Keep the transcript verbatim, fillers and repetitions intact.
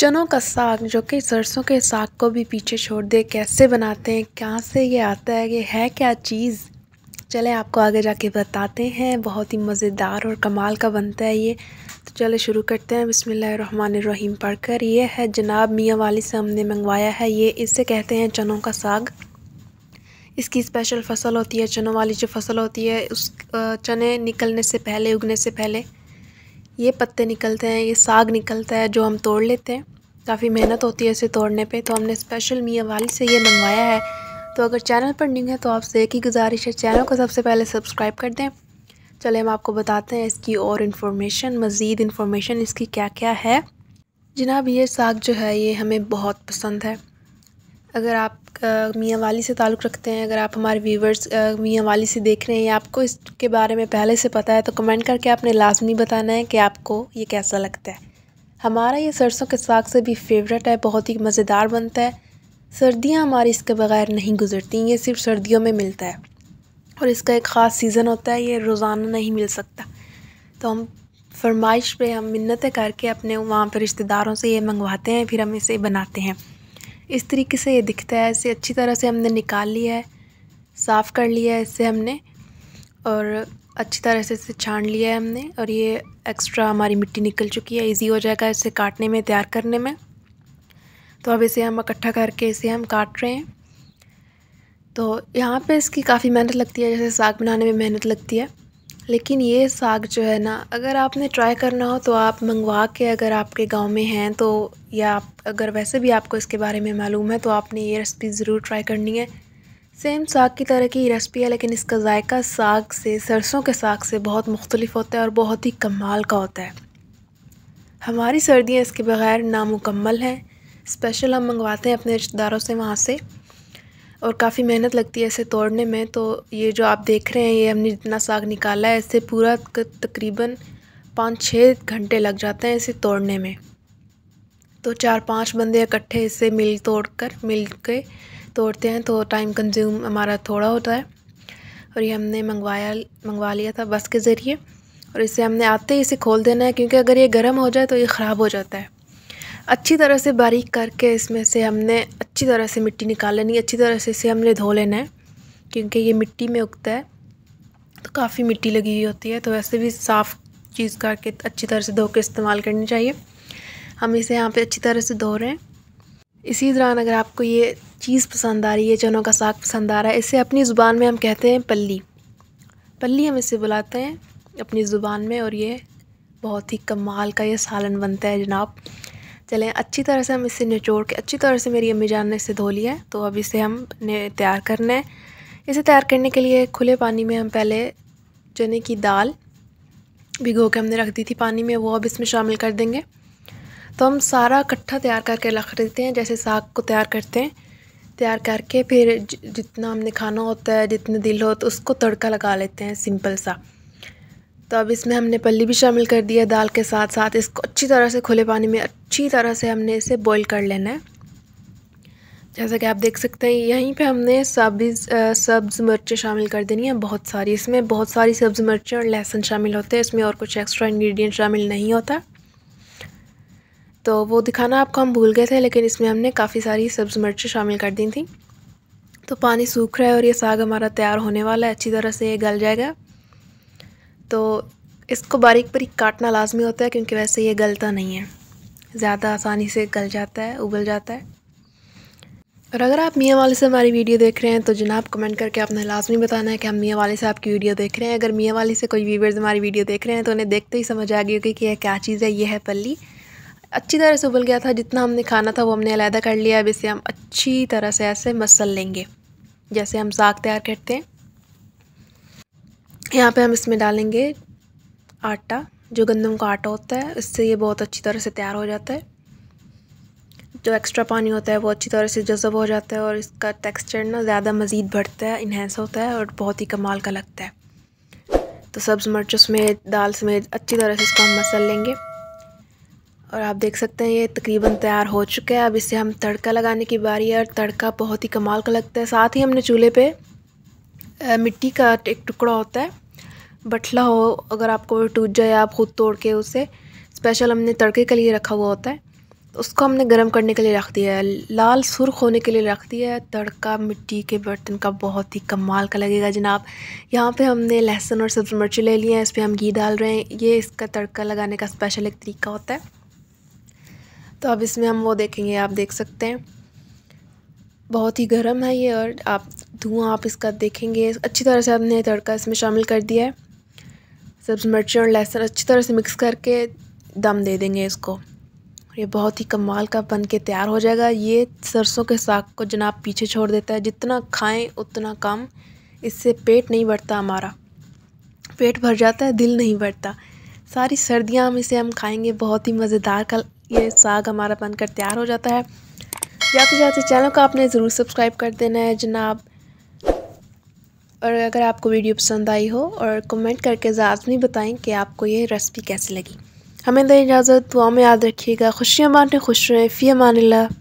चनों का साग जो कि सरसों के साग को भी पीछे छोड़ दे, कैसे बनाते हैं, कहाँ से ये आता है, ये है क्या चीज़, चले आपको आगे जाके बताते हैं। बहुत ही मज़ेदार और कमाल का बनता है ये। तो चले शुरू करते हैं बिस्मिल्लाहिर्रहमानिर्रहीम पढ़कर। ये है जनाब मियांवाली से हमने मंगवाया है। ये इसे कहते हैं चनों का साग। इसकी स्पेशल फसल होती है, चनों वाली जो फसल होती है। उस चने निकलने से पहले, उगने से पहले ये पत्ते निकलते हैं, ये साग निकलता है जो हम तोड़ लेते हैं। काफ़ी मेहनत होती है इसे तोड़ने पे, तो हमने स्पेशल मियांवाली से ये मंगवाया है। तो अगर चैनल पर न्यू है तो आपसे एक ही गुजारिश है, चैनल को सबसे पहले सब्सक्राइब कर दें। चले हम आपको बताते हैं इसकी और इन्फॉर्मेशन, मज़ीद इन्फॉर्मेशन इसकी क्या क्या है। जनाब ये साग जो है ये हमें बहुत पसंद है। अगर आप मियांवाली से ताल्लुक़ रखते हैं, अगर आप हमारे व्यूवर्स मियांवाली से देख रहे हैं या आपको इसके बारे में पहले से पता है, तो कमेंट करके आपने लाजमी बताना है कि आपको ये कैसा लगता है। हमारा ये सरसों के साग से भी फेवरेट है, बहुत ही मज़ेदार बनता है। सर्दियां हमारी इसके बगैर नहीं गुजरती, ये सिर्फ सर्दियों में मिलता है और इसका एक ख़ास सीज़न होता है, ये रोज़ाना नहीं मिल सकता। तो हम फरमाइश पे, हम मिन्नतें करके अपने वहाँ पर रिश्तेदारों से ये मंगवाते हैं, फिर हम इसे बनाते हैं। इस तरीके से ये दिखता है। इसे अच्छी तरह से हमने निकाल लिया है, साफ़ कर लिया है इससे हमने, और अच्छी तरह से इसे छान लिया है हमने, और ये एक्स्ट्रा हमारी मिट्टी निकल चुकी है। इजी हो जाएगा इसे काटने में, तैयार करने में। तो अब इसे हम इकट्ठा करके इसे हम काट रहे हैं। तो यहाँ पे इसकी काफ़ी मेहनत लगती है, जैसे साग बनाने में मेहनत लगती है, लेकिन ये साग जो है ना, अगर आपने ट्राई करना हो तो आप मंगवा के, अगर आपके गांव में हैं तो, या आप अगर वैसे भी आपको इसके बारे में मालूम है, तो आपने ये रेसिपी ज़रूर ट्राई करनी है। सेम साग की तरह की रेसिपी है, लेकिन इसका जायका साग से, सरसों के साग से बहुत मुख्तलिफ होता है और बहुत ही कमाल का होता है। हमारी सर्दियाँ इसके बग़ैर नामुकम्मल हैं। स्पेशल हम मंगवाते हैं अपने रिश्तेदारों से वहाँ से, और काफ़ी मेहनत लगती है इसे तोड़ने में। तो ये जो आप देख रहे हैं, ये हमने जितना साग निकाला है, इससे पूरा तकरीबन पाँच छः घंटे लग जाते हैं इसे तोड़ने में। तो चार पांच बंदे इकट्ठे इसे मिल तोड़ कर मिल के तोड़ते हैं, तो टाइम कंज्यूम हमारा थोड़ा होता है। और ये हमने मंगवाया मंगवा लिया था बस के ज़रिए, और इसे हमने आते ही इसे खोल देना है, क्योंकि अगर ये गर्म हो जाए तो ये ख़राब हो जाता है। अच्छी तरह से बारीक करके इसमें से हमने अच्छी तरह से मिट्टी निकाल लेनी, अच्छी तरह से इसे हमने धो लेना है, क्योंकि ये मिट्टी में उगता है तो काफ़ी मिट्टी लगी हुई होती है। तो वैसे भी साफ़ चीज़ करके अच्छी तरह से धो के इस्तेमाल करनी चाहिए। हम इसे यहाँ पे अच्छी तरह से धो रहे हैं। इसी दौरान अगर आपको ये चीज़ पसंद आ रही है, चनों का साग पसंद आ रहा है, इसे अपनी ज़ुबान में हम कहते हैं पल्ली। पल्ली हम इसे बुलाते हैं अपनी ज़ुबान में, और ये बहुत ही कमाल का ये सालन बनता है जनाब। चलें अच्छी तरह से हम इसे निचोड़ के, अच्छी तरह से मेरी अम्मी जान ने इसे धो लिया है, तो अब इसे हम ने तैयार करना है। इसे तैयार करने के लिए खुले पानी में हम पहले चने की दाल भिगो के हमने रख दी थी पानी में, वो अब इसमें शामिल कर देंगे। तो हम सारा इकट्ठा तैयार करके रख देते हैं, जैसे साग को तैयार करते हैं। तैयार करके फिर जितना हमने खाना होता है, जितने दिल हो, तो उसको तड़का लगा लेते हैं सिंपल सा। तो अब इसमें हमने पल्ली भी शामिल कर दिया दाल के साथ साथ। इसको अच्छी तरह से खुले पानी में अच्छी तरह से हमने इसे बॉईल कर लेना है। जैसा कि आप देख सकते हैं, यहीं पे हमने सब्ज़ सब्ज़ मिर्चें शामिल कर देनी है, बहुत सारी। इसमें बहुत सारी सब्ज़ मिर्चें और लहसुन शामिल होते हैं, इसमें और कुछ एक्स्ट्रा इंग्रेडिएंट शामिल नहीं होता। तो वो दिखाना आपको हम भूल गए थे, लेकिन इसमें हमने काफ़ी सारी सब्ज़ मिर्चें शामिल कर दी थी। तो पानी सूख रहा है और ये साग हमारा तैयार होने वाला है, अच्छी तरह से ये गल जाएगा। तो इसको बारीक बारीक काटना लाजमी होता है, क्योंकि वैसे ये गलता नहीं है, ज़्यादा आसानी से गल जाता है, उबल जाता है। और अगर आप मियांवाली से हमारी वीडियो देख रहे हैं तो जनाब कमेंट करके आपने लाजमी बताना है कि हम मियांवाली से आपकी वीडियो देख रहे हैं। अगर मियांवाली से कोई व्यूवर्स हमारी वीडियो देख रहे हैं तो उन्हें देखते ही समझ आ गई होगी कि यह क्या चीज़ है। यह है पल्ली। अच्छी तरह से उबल गया था, जितना हमने खाना था वो हमने अलहदा कर लिया। अब इसे हम अच्छी तरह से ऐसे मसल लेंगे, जैसे हम साग तैयार करते हैं। यहाँ पे हम इसमें डालेंगे आटा, जो गंदम का आटा होता है, इससे ये बहुत अच्छी तरह से तैयार हो जाता है। जो एक्स्ट्रा पानी होता है वो अच्छी तरह से जज़ब हो जाता है, और इसका टेक्सचर ना ज़्यादा मज़ीद बढ़ता है, इन्हेंस होता है, और बहुत ही कमाल का लगता है। तो सब्ज़ मिर्च उसमें दाल समेत अच्छी तरह से इसको हम मसल लेंगे, और आप देख सकते हैं ये तकरीबन तैयार हो चुका है। अब इसे हम तड़का लगाने की बारी है, और तड़का बहुत ही कमाल का लगता है। साथ ही हमने चूल्हे पर मिट्टी का एक टुकड़ा होता है, बठला हो, अगर आपको टूट जाए आप खुद तोड़ के, उसे स्पेशल हमने तड़के के लिए रखा हुआ होता है। उसको हमने गर्म करने के लिए रख दिया है, लाल सुर्ख होने के लिए रख दिया है। तड़का मिट्टी के बर्तन का बहुत ही कमाल का लगेगा जनाब। यहाँ पे हमने लहसुन और सब्ज़ मिर्ची ले लिए हैं, इस पर हम घी डाल रहे हैं। ये इसका तड़का लगाने का स्पेशल एक तरीका होता है। तो अब इसमें हम वो देखेंगे, आप देख सकते हैं बहुत ही गर्म है ये, और आप धुआं आप इसका देखेंगे। अच्छी तरह से हमने तड़का इसमें शामिल कर दिया है। सब्ज़ मिर्ची और लहसुन अच्छी तरह से मिक्स करके दम दे देंगे इसको। ये बहुत ही कमाल का बन के तैयार हो जाएगा। ये सरसों के साग को जनाब पीछे छोड़ देता है, जितना खाएं उतना कम, इससे पेट नहीं भरता हमारा। पेट भर जाता है, दिल नहीं भरता। सारी सर्दियां हम इसे हम खाएंगे। बहुत ही मज़ेदार का ये साग हमारा बनकर तैयार हो जाता है। जाते जाते चैनल को आपने ज़रूर सब्सक्राइब कर देना है जनाब, और अगर आपको वीडियो पसंद आई हो और कमेंट करके लाजमी बताएं कि आपको ये रेसिपी कैसी लगी। हमें दे इजाज़त, दुआ में याद रखिएगा। खुशियाँ बांटें, खुश रहें। फ़ी अमान अल्लाह।